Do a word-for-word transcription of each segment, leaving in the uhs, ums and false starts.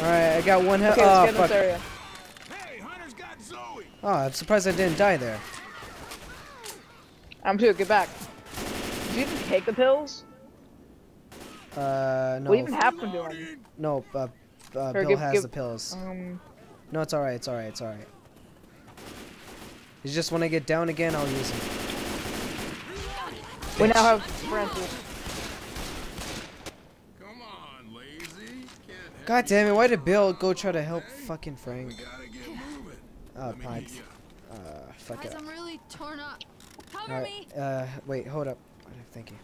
Alright, I got one health. Okay, let's oh, get in this area. Hey, Hunter's got Zoe. Oh, I'm surprised I didn't die there. I'm too, get back. Did you even take the pills? Uh, no. What even happened to him? No, uh, uh, Bill give, has give, the pills. Um, no, it's alright, it's alright, it's alright. It's just when I get down again, I'll use them. We now have branches. Come on, lazy. God damn it, why did Bill go try to help fucking Frank? Oh, pod. Uh, fuck it. I'm really torn up. Cover me. Uh, wait, hold up. Thank you.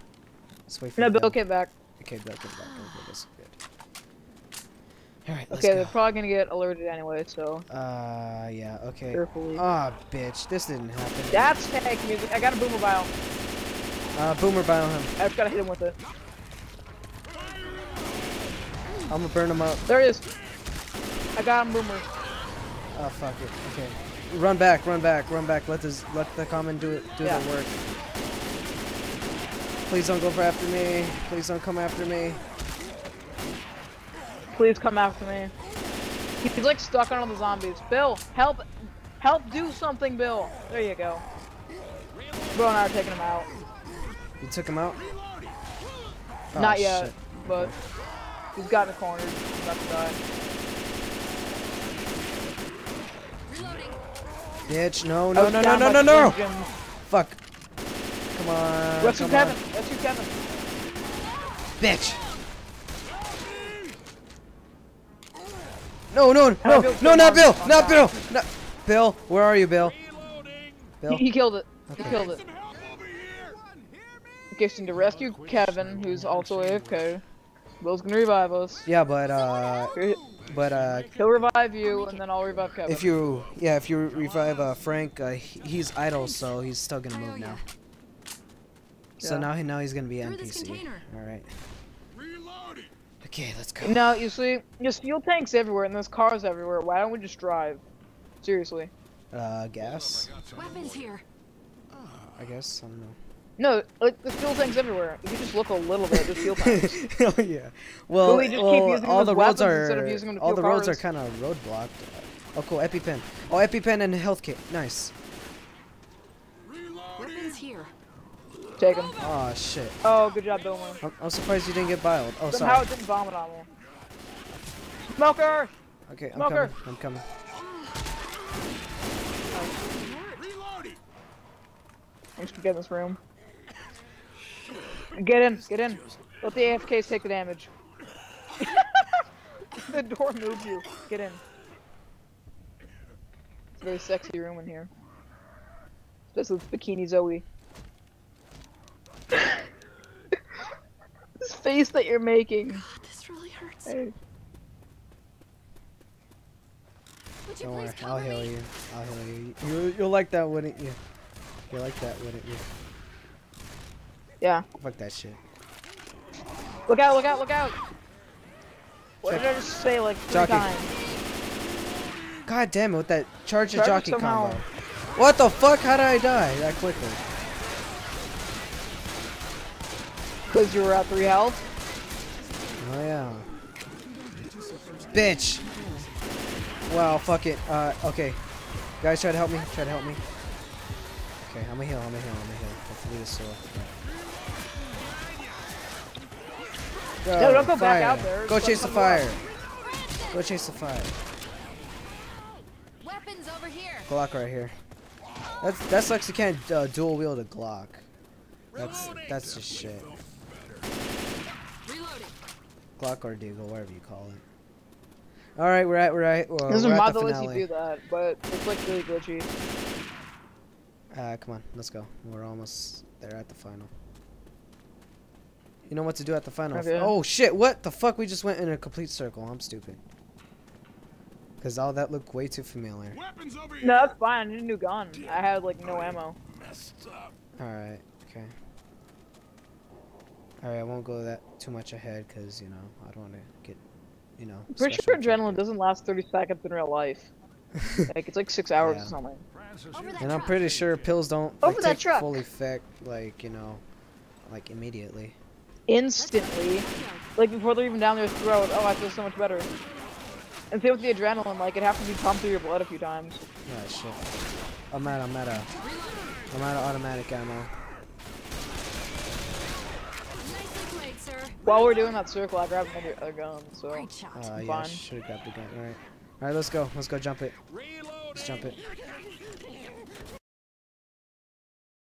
Let's wait for No, Bill, get back. Okay, Bill, get back. Okay, this is good. Alright, let's go. Okay, they're probably gonna get alerted anyway, so. Uh, yeah, okay. Carefully. Ah, bitch, this didn't happen. That's tag music. I got a boomer bio. Uh, boomer bio him. I just gotta hit him with it. I'm gonna burn him up. There he is. I got him, boomer. Oh, fuck it. Okay. Run back, run back, run back. Let this, let the common do it, do yeah. the work. Please don't go for after me. Please don't come after me. Please come after me. He's like stuck on all the zombies. Bill, help, help do something, Bill. There you go. Bro and I are taking him out. You took him out? Oh, Not yet, shit. but he's got in the corner. He's about to die. Bitch, no, no, no, no, no, no, no! Fuck. Come on. Rescue Kevin! Rescue Kevin! Bitch! No, no, no, no, no, not Bill! Not Bill! Not Bill, where are you, Bill? Bill? He killed it. He killed it. Okay, so to rescue Kevin, who's also A F K. Will's gonna revive us. Yeah, but, uh. But uh, he'll revive you, and then I'll revive Kevin. If you, yeah, if you revive uh, Frank, uh, he, he's idle, so he's still gonna move now. Yeah. So now he, now he's gonna be N P C. All right. Okay, let's go. Now you see, you steal tanks everywhere, and there's cars everywhere. Why don't we just drive? Seriously. Uh, gas. Weapons here. I guess I don't know. No, like the fuel tanks everywhere. If you just look a little bit, there's fuel tanks. Oh yeah. Well, we just well keep using all the roads are using all the roads cars. are kind of roadblocked. Oh cool, EpiPen. Oh, EpiPen and health kit. Nice. Weapons here. Take him. Oh shit. Oh, good job, Boomer. I'm, I'm surprised you didn't get biled. Oh, Somehow sorry. Somehow it didn't vomit on me. Smoker. Okay, I'm Smoker. coming. I'm coming. I'm just gonna get in this room. Get in, get in. Let the A F Ks take the damage. The door moved you. Get in. It's a very sexy room in here. Especially with Bikini Zoe. This face that you're making. God, this really hurts. Hey. Don't worry, I'll heal you. I'll heal you. you. You'll like that, wouldn't you? You'll like that, wouldn't you? Yeah. Fuck that shit. Look out, look out, look out! What Check. did I just say like three jockey. times? God damn it with that charge and jockey somehow. combo. What the fuck? How did I die that quickly? Cause you were at three health? Oh yeah. Bitch! Wow, fuck it. Uh, okay. Guys, try to help me, try to help me. Okay, I'm a heal, I'm a heal, I'm a heal. Hopefully this will... Go, no, don't go fire. back out there. Go chase the fire. Go chase the fire. Weapons over here. Glock right here. That's that sucks. You can't uh, dual wield a Glock. That's that's just shit. Glock or Deagle, whatever you call it. All right, we're at we're at. Well, There's we're a mod that lets you do that, but it's like really glitchy. Uh, come on, let's go. We're almost there at the final. You know what to do at the final. Okay. Oh shit, what the fuck? We just went in a complete circle. I'm stupid. Because all that looked way too familiar. No, that's fine. I need a new gun. I had like no ammo. Alright, okay. Alright, I won't go that too much ahead because, you know, I don't want to get, you know. I'm pretty sure adrenaline doesn't last thirty seconds in real life. Like, it's like six hours yeah. or something. And I'm truck. pretty sure pills don't like, take truck. full effect, like, you know, like immediately. Instantly, like before they're even down their throat. Oh, I feel so much better. And same with the adrenaline, like, it has to be pumped through your blood a few times. Oh, shit. I'm out, I'm out of, I'm out of automatic ammo. While we're doing that circle, I grabbed another other gun, so uh, yeah, fine. I should've grabbed the gun, alright. Alright, let's go, let's go jump it. Let's jump it.